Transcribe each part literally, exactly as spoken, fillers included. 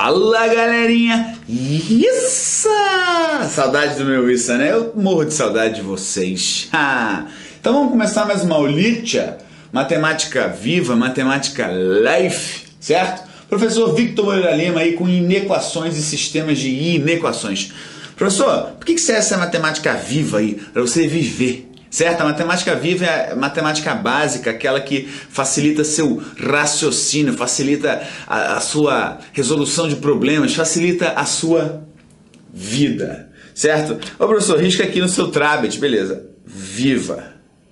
Fala, galerinha! Isso! Saudade do meu Issa, né? Eu morro de saudade de vocês. Então vamos começar mais uma aulinha. Matemática Viva, Matemática Life, certo? Professor Victor Moreira Lima aí com inequações e sistemas de inequações. Professor, por que que serve essa matemática viva aí? Para você viver. Certo? A matemática viva é a matemática básica, aquela que facilita seu raciocínio, facilita a, a sua resolução de problemas, facilita a sua vida, certo? Ô professor, risca aqui no seu tablet, beleza, viva,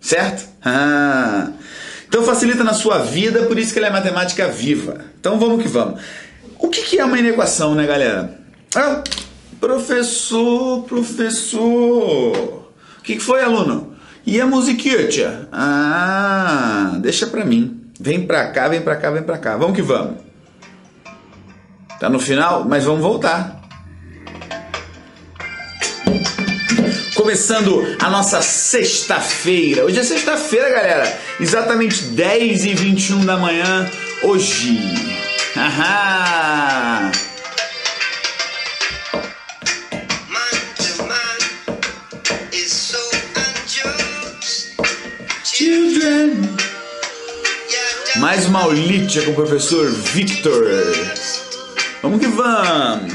certo? Ah, então facilita na sua vida, por isso que ela é matemática viva. Então vamos que vamos. O que que é uma inequação, né, galera? Ah, professor, professor, o que que foi, aluno? E a musiquinha? Ah, deixa pra mim. Vem pra cá, vem pra cá, vem pra cá. Vamos que vamos. Tá no final, mas vamos voltar. Começando a nossa sexta-feira. Hoje é sexta-feira, galera. Exatamente dez e vinte e um da manhã hoje. Ahá! Mais uma aulinha com o professor Victor. Vamos que vamos.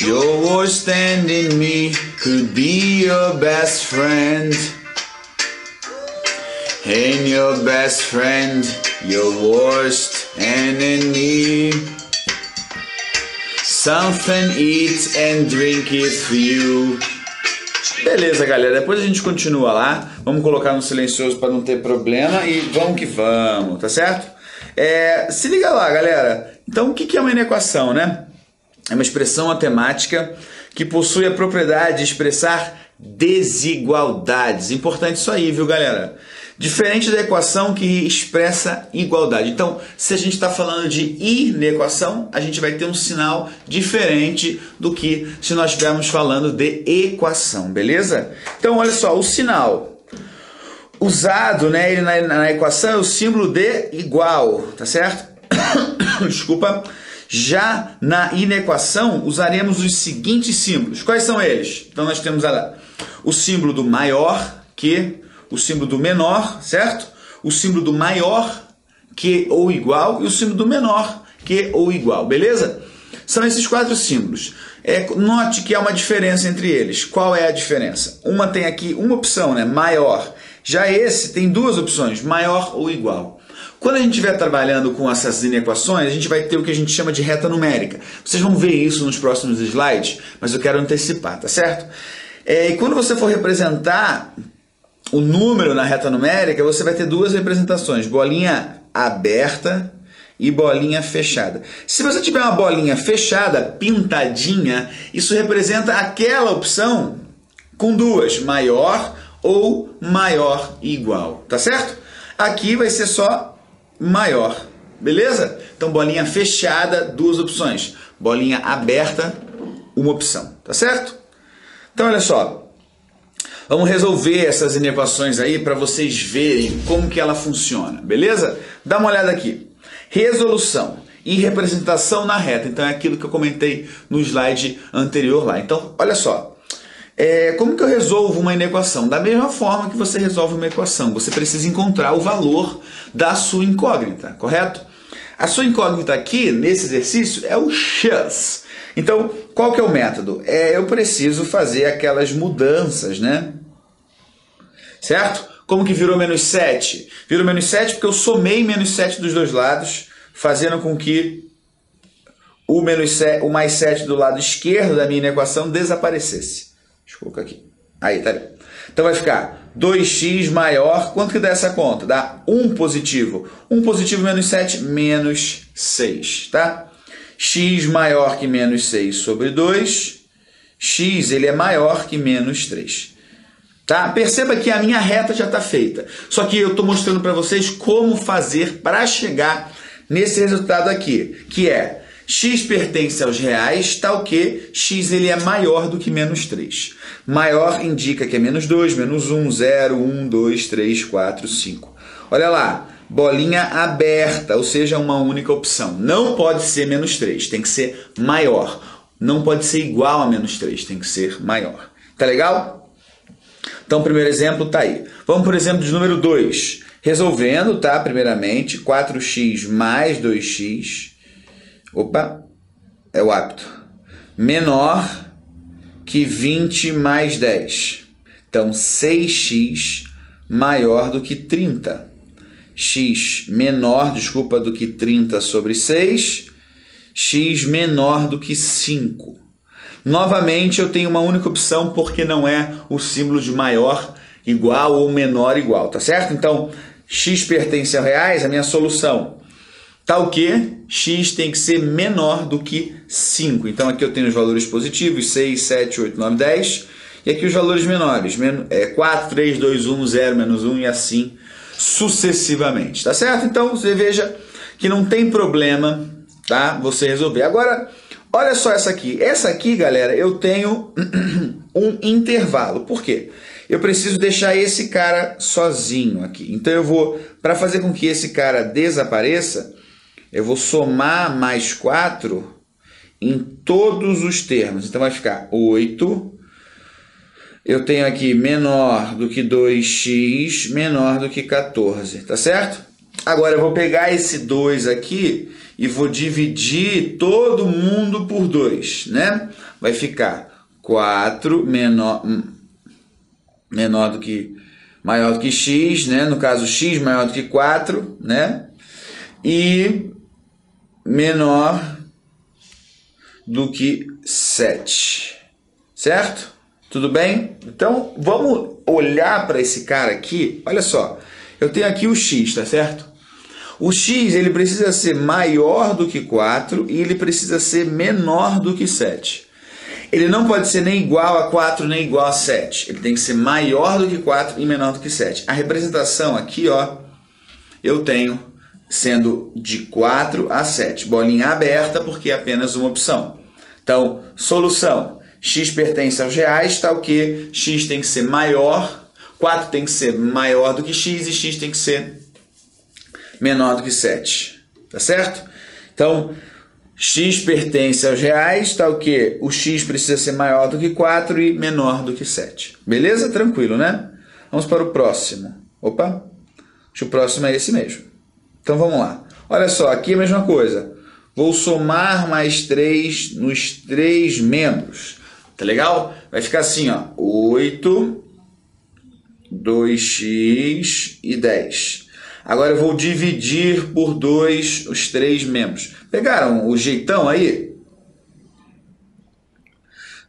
Your worst enemy in me could be your best friend. And your best friend, your worst enemy. Something eat and drink it for you. Beleza, galera, depois a gente continua lá. Vamos colocar no silencioso para não ter problema e vamos que vamos, tá certo? É, se liga lá, galera. Então, o que é uma inequação, né? É uma expressão matemática que possui a propriedade de expressar desigualdades. Importante isso aí, viu, galera? Diferente da equação que expressa igualdade. Então, se a gente está falando de inequação, a gente vai ter um sinal diferente do que se nós estivermos falando de equação, beleza? Então, olha só, o sinal usado, né, na, na equação é o símbolo de igual, tá certo? Desculpa. Já na inequação, usaremos os seguintes símbolos. Quais são eles? Então, nós temos a, o símbolo do maior que... o símbolo do menor, certo? O símbolo do maior que ou igual e o símbolo do menor que ou igual, beleza? São esses quatro símbolos. É, note que há uma diferença entre eles. Qual é a diferença? Uma tem aqui uma opção, né? Maior. Já esse tem duas opções, maior ou igual. Quando a gente estiver trabalhando com essas inequações, a gente vai ter o que a gente chama de reta numérica. Vocês vão ver isso nos próximos slides, mas eu quero antecipar, tá certo? É, e quando você for representar o número na reta numérica, você vai ter duas representações, bolinha aberta e bolinha fechada. Se você tiver uma bolinha fechada, pintadinha, isso representa aquela opção com duas, maior ou maior e igual, tá certo? Aqui vai ser só maior, beleza? Então, bolinha fechada, duas opções. Bolinha aberta, uma opção, tá certo? Então, olha só. Vamos resolver essas inequações aí para vocês verem como que ela funciona, beleza? Dá uma olhada aqui. Resolução e representação na reta. Então, é aquilo que eu comentei no slide anterior lá. Então, olha só. É, como que eu resolvo uma inequação? Da mesma forma que você resolve uma equação. Você precisa encontrar o valor da sua incógnita, correto? A sua incógnita aqui, nesse exercício, é o x. Então, qual que é o método? É, eu preciso fazer aquelas mudanças, né? Certo? Como que virou menos sete? Virou menos sete porque eu somei menos sete dos dois lados, fazendo com que o, menos sete, o mais sete do lado esquerdo da minha inequação desaparecesse. Deixa eu colocar aqui. Aí, tá ali. Então vai ficar dois x maior. Quanto que dá essa conta? Dá um positivo. um positivo menos sete, menos seis, tá? X maior que menos seis sobre dois. X ele é maior que menos três. Tá? Perceba que a minha reta já está feita. Só que eu estou mostrando para vocês como fazer para chegar nesse resultado aqui. Que é x pertence aos reais, tal que x ele é maior do que menos três. Maior indica que é menos dois, menos um, zero, um, dois, três, quatro, cinco. Olha lá. bolinha aberta, ou seja, uma única opção. Não pode ser menos três, tem que ser maior. Não pode ser igual a menos três, tem que ser maior. Tá legal? Então, o primeiro exemplo tá aí. Vamos, por exemplo, de número dois. Resolvendo, tá? Primeiramente, quatro x mais dois x, opa, é o hábito, menor que vinte mais dez. Então, seis x maior do que trinta. X menor, desculpa, do que trinta sobre seis. X menor do que cinco. Novamente, eu tenho uma única opção porque não é o símbolo de maior igual ou menor igual, tá certo? Então, x pertence a reais, a minha solução. Tal que x tem que ser menor do que cinco. Então, aqui eu tenho os valores positivos, seis, sete, oito, nove, dez. E aqui os valores menores, quatro, três, dois, um, zero, menos um e assim sucessivamente, tá certo? Então, você veja que não tem problema, tá? Você resolver. Agora, olha só essa aqui. Essa aqui, galera, eu tenho um intervalo. Por quê? Eu preciso deixar esse cara sozinho aqui. Então, eu vou, para fazer com que esse cara desapareça, eu vou somar mais quatro em todos os termos. Então, vai ficar oito. Eu tenho aqui menor do que dois x, menor do que quatorze, tá certo? Agora, eu vou pegar esse dois aqui e vou dividir todo mundo por dois, né? Vai ficar quatro menor, menor do que, maior do que x, né? No caso, x maior do que quatro, né? E menor do que sete, certo? Tudo bem? Então, vamos olhar para esse cara aqui. Olha só, eu tenho aqui o x, tá certo? O x, ele precisa ser maior do que quatro e ele precisa ser menor do que sete. Ele não pode ser nem igual a quatro, nem igual a sete. Ele tem que ser maior do que quatro e menor do que sete. A representação aqui, ó, eu tenho sendo de quatro a sete. Bolinha aberta, porque é apenas uma opção. Então, solução. X pertence aos reais, tal que x tem que ser maior, quatro tem que ser maior do que x e x tem que ser menor do que sete, tá certo? Então, x pertence aos reais, tal que o x precisa ser maior do que quatro e menor do que sete. Beleza? Tranquilo, né? Vamos para o próximo. Opa, acho que o próximo é esse mesmo. Então, vamos lá. Olha só, aqui a mesma coisa. Vou somar mais três nos três membros. Tá legal? Vai ficar assim, ó, oito, dois x e dez. Agora eu vou dividir por dois os três membros. Pegaram o jeitão aí?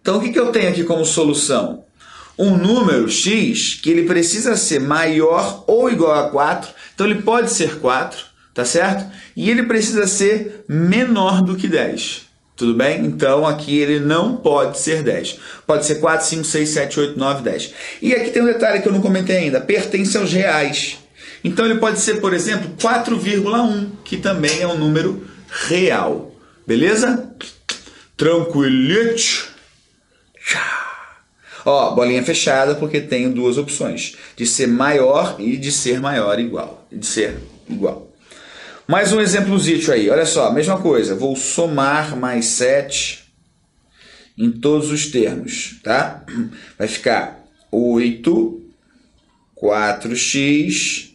Então, o que, que eu tenho aqui como solução? Um número x que ele precisa ser maior ou igual a quatro. Então, ele pode ser quatro, tá certo? E ele precisa ser menor do que dez. Tudo bem? Então, aqui ele não pode ser dez. Pode ser quatro, cinco, seis, sete, oito, nove, dez. E aqui tem um detalhe que eu não comentei ainda. Pertence aos reais. Então, ele pode ser, por exemplo, quatro vírgula um, que também é um número real. Beleza? Tranquilite. Ó, bolinha fechada, porque tem duas opções. De ser maior e de ser maior igual. De ser igual. Mais um exemplozinho aí, olha só, mesma coisa, vou somar mais sete em todos os termos, tá? Vai ficar oito, quatro x,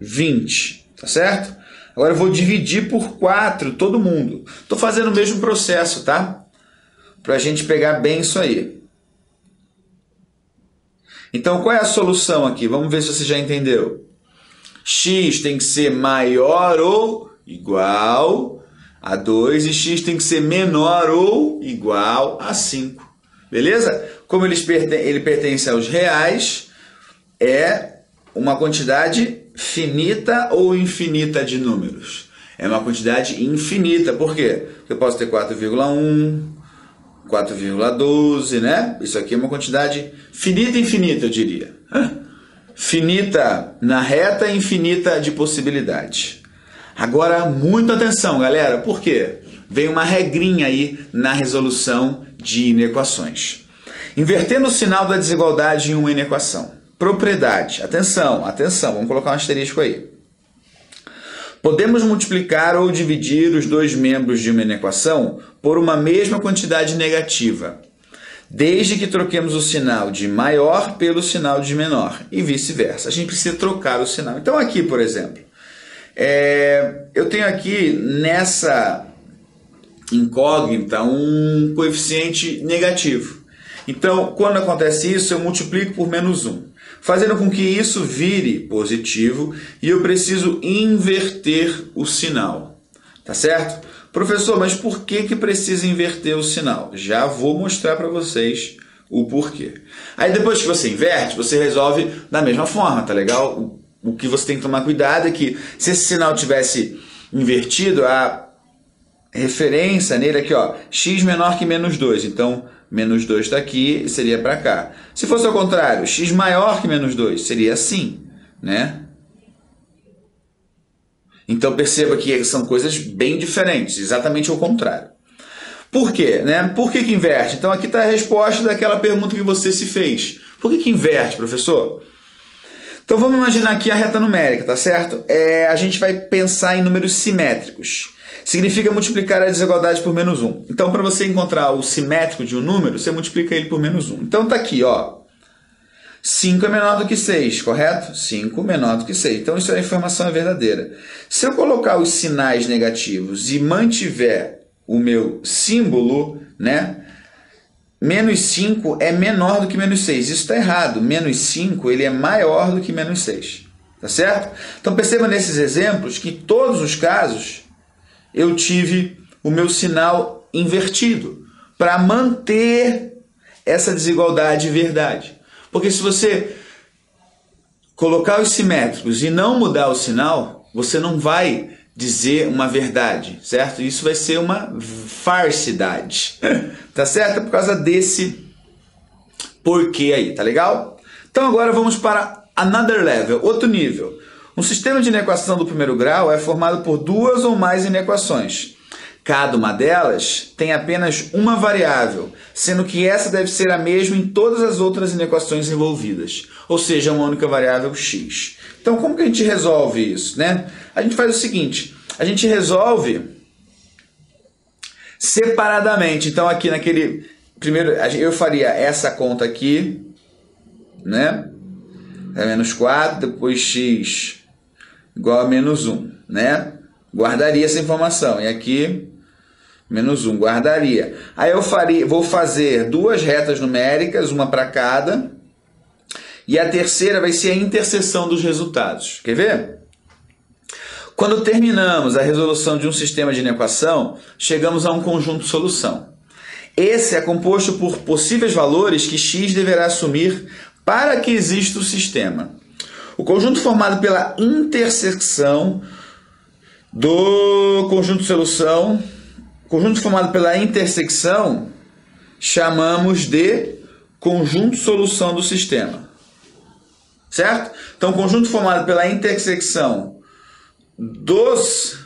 vinte, tá certo? Agora eu vou dividir por quatro todo mundo. Estou fazendo o mesmo processo, tá? Para a gente pegar bem isso aí. Então, qual é a solução aqui? Vamos ver se você já entendeu. X tem que ser maior ou igual a dois e x tem que ser menor ou igual a cinco. Beleza? Como eles perten ele pertence aos reais, é uma quantidade finita ou infinita de números? É uma quantidade infinita. Por quê? Porque eu posso ter quatro vírgula um, quatro vírgula doze, né? Isso aqui é uma quantidade finita infinita, eu diria. Finita na reta, infinita de possibilidade. Agora, muita atenção, galera, porque vem uma regrinha aí na resolução de inequações. Invertendo o sinal da desigualdade em uma inequação. Propriedade. Atenção, atenção, vamos colocar um asterisco aí. Podemos multiplicar ou dividir os dois membros de uma equação por uma mesma quantidade negativa, desde que troquemos o sinal de maior pelo sinal de menor e vice-versa. A gente precisa trocar o sinal. Então aqui, por exemplo, é, eu tenho aqui nessa incógnita um coeficiente negativo. Então, quando acontece isso, eu multiplico por menos um, fazendo com que isso vire positivo e eu preciso inverter o sinal, tá certo? Professor, mas por que que precisa inverter o sinal? Já vou mostrar para vocês o porquê. Aí depois que você inverte, você resolve da mesma forma, tá legal? O que você tem que tomar cuidado é que se esse sinal tivesse invertido, a referência nele aqui, ó, x menor que menos dois, então menos dois está aqui e seria para cá. Se fosse ao contrário, x maior que menos dois, seria assim, né? Então perceba que são coisas bem diferentes, exatamente ao contrário. Por quê, né? Por que que inverte? Então aqui está a resposta daquela pergunta que você se fez. Por que que inverte, professor? Então vamos imaginar aqui a reta numérica, tá certo? É, a gente vai pensar em números simétricos. Significa multiplicar a desigualdade por menos um. Então, para você encontrar o simétrico de um número, você multiplica ele por menos um. Então tá aqui, ó. cinco é menor do que seis, correto? cinco menor do que seis. Então isso é a informação verdadeira. Se eu colocar os sinais negativos e mantiver o meu símbolo, né? Menos cinco é menor do que menos seis. Isso está errado. Menos cinco ele é maior do que menos seis. Tá certo? Então perceba nesses exemplos que todos os casos eu tive o meu sinal invertido para manter essa desigualdade de verdade. Porque se você colocar os simétricos e não mudar o sinal, você não vai dizer uma verdade, certo? Isso vai ser uma falsidade, tá certo? Por causa desse porquê aí, tá legal? Então agora vamos para another level, outro nível. Um sistema de inequação do primeiro grau é formado por duas ou mais inequações. Cada uma delas tem apenas uma variável, sendo que essa deve ser a mesma em todas as outras inequações envolvidas, ou seja, uma única variável x. Então, como que a gente resolve isso, né? A gente faz o seguinte, a gente resolve separadamente. Então, aqui naquele primeiro, eu faria essa conta aqui, né? É menos quatro, depois x igual a menos um, né? Guardaria essa informação. E aqui, menos um, guardaria. Aí eu faria, vou fazer duas retas numéricas, uma para cada. E a terceira vai ser a interseção dos resultados. Quer ver? Quando terminamos a resolução de um sistema de inequação, chegamos a um conjunto de solução. Esse é composto por possíveis valores que x deverá assumir para que exista o sistema. O conjunto formado pela intersecção do conjunto de solução, conjunto formado pela intersecção, chamamos de conjunto de solução do sistema, certo? Então, conjunto formado pela intersecção dos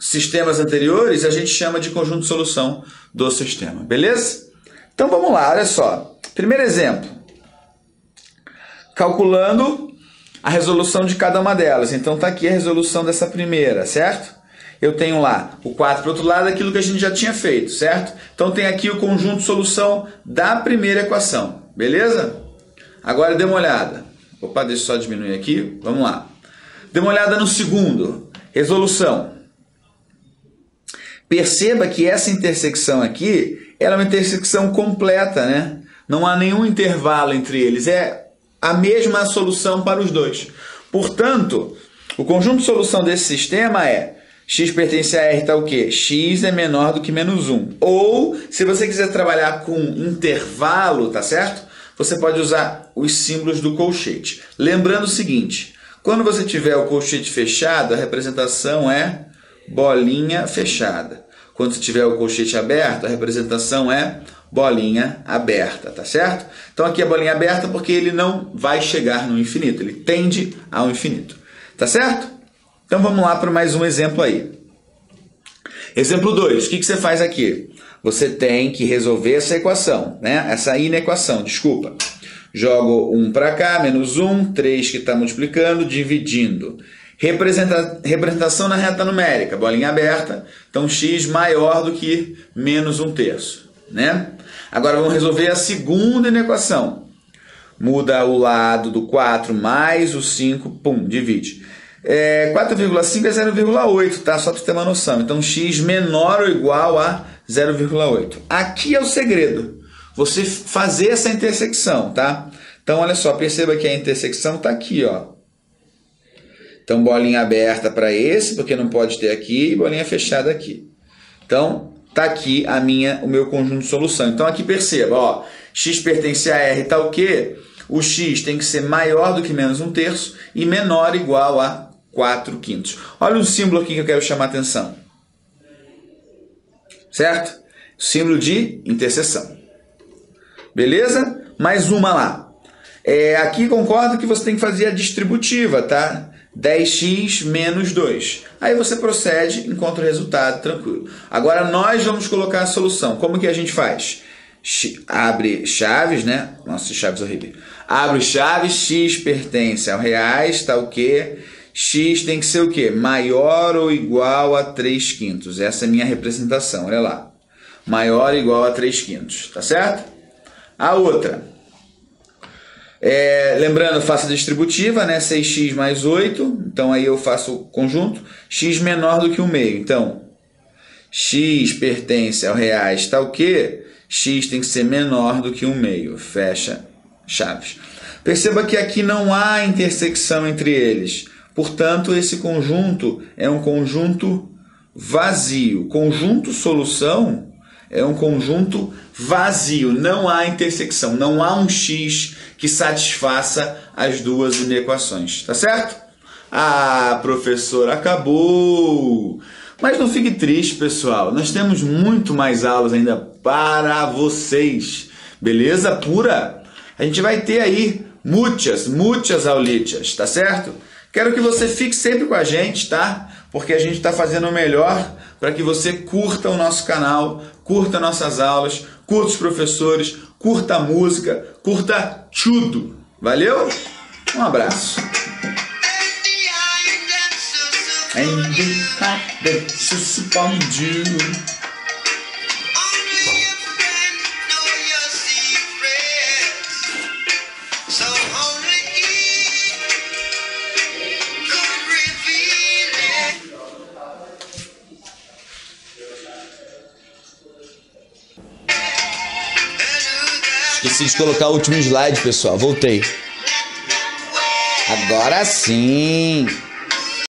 sistemas anteriores, a gente chama de conjunto de solução do sistema, beleza? Então, vamos lá, olha só. Primeiro exemplo, calculando a resolução de cada uma delas. Então está aqui a resolução dessa primeira, certo? Eu tenho lá o quatro para o outro lado, aquilo que a gente já tinha feito, certo? Então tem aqui o conjunto de solução da primeira equação, beleza? Agora dê uma olhada. Opa, deixa eu só diminuir aqui. Vamos lá. Dê uma olhada no segundo. Resolução. Perceba que essa intersecção aqui, ela é uma intersecção completa, né? Não há nenhum intervalo entre eles. É a mesma solução para os dois. Portanto, o conjunto de solução desse sistema é x pertence a R, tá o quê? X é menor do que menos um. Ou, se você quiser trabalhar com intervalo, tá certo? Você pode usar os símbolos do colchete. Lembrando o seguinte, quando você tiver o colchete fechado, a representação é bolinha fechada. Quando você tiver o colchete aberto, a representação é bolinha aberta, tá certo? Então aqui é bolinha aberta porque ele não vai chegar no infinito, ele tende ao infinito, tá certo? Então vamos lá para mais um exemplo aí. Exemplo dois, o que que você faz aqui? Você tem que resolver essa equação, né? Essa inequação, desculpa. Jogo um para cá, menos um, três que está multiplicando, dividindo Representação na reta numérica, bolinha aberta, então x maior do que menos um terço, né? Agora vamos resolver a segunda inequação. Muda o lado do quatro mais o cinco, pum, divide. É, quatro vírgula cinco é zero vírgula oito, tá? Só para você ter uma noção. Então x menor ou igual a zero vírgula oito. Aqui é o segredo, você fazer essa intersecção, tá? Então olha só, perceba que a intersecção está aqui, ó. Então, bolinha aberta para esse, porque não pode ter aqui, e bolinha fechada aqui. Então, tá aqui a minha, o meu conjunto de solução. Então, aqui perceba, ó, x pertence a R tal que o x tem que ser maior do que menos um terço e menor ou igual a quatro quintos. Olha o símbolo aqui que eu quero chamar a atenção. Certo? Símbolo de interseção. Beleza? Mais uma lá. É, aqui concordo que você tem que fazer a distributiva, tá? dez x menos dois. Aí você procede, encontra o resultado, tranquilo. Agora nós vamos colocar a solução. Como que a gente faz? X, abre chaves, né? Nossa, chaves horrível. Abre chaves, x pertence ao reais, tá o quê? X tem que ser o quê? Maior ou igual a três quintos. Essa é a minha representação, olha lá. Maior ou igual a três quintos, tá certo? A outra... É, lembrando, faço a distributiva, né? seis x mais oito, então aí eu faço o conjunto, x menor do que um meio, então x pertence ao reais tal que x tem que ser menor do que um meio, fecha chaves. Perceba que aqui não há intersecção entre eles, portanto esse conjunto é um conjunto vazio. Conjunto solução é um conjunto vazio, não há intersecção, não há um x que satisfaça as duas inequações, tá certo? Ah, professor, acabou! Mas não fique triste, pessoal, nós temos muito mais aulas ainda para vocês, beleza pura? A gente vai ter aí muitas, muitas aulitas, tá certo? Quero que você fique sempre com a gente, tá? Porque a gente está fazendo o melhor para que você curta o nosso canal, curta nossas aulas, curta os professores, curta a música, curta tudo. Valeu? Um abraço. Preciso colocar o último slide, pessoal. Voltei. Agora sim.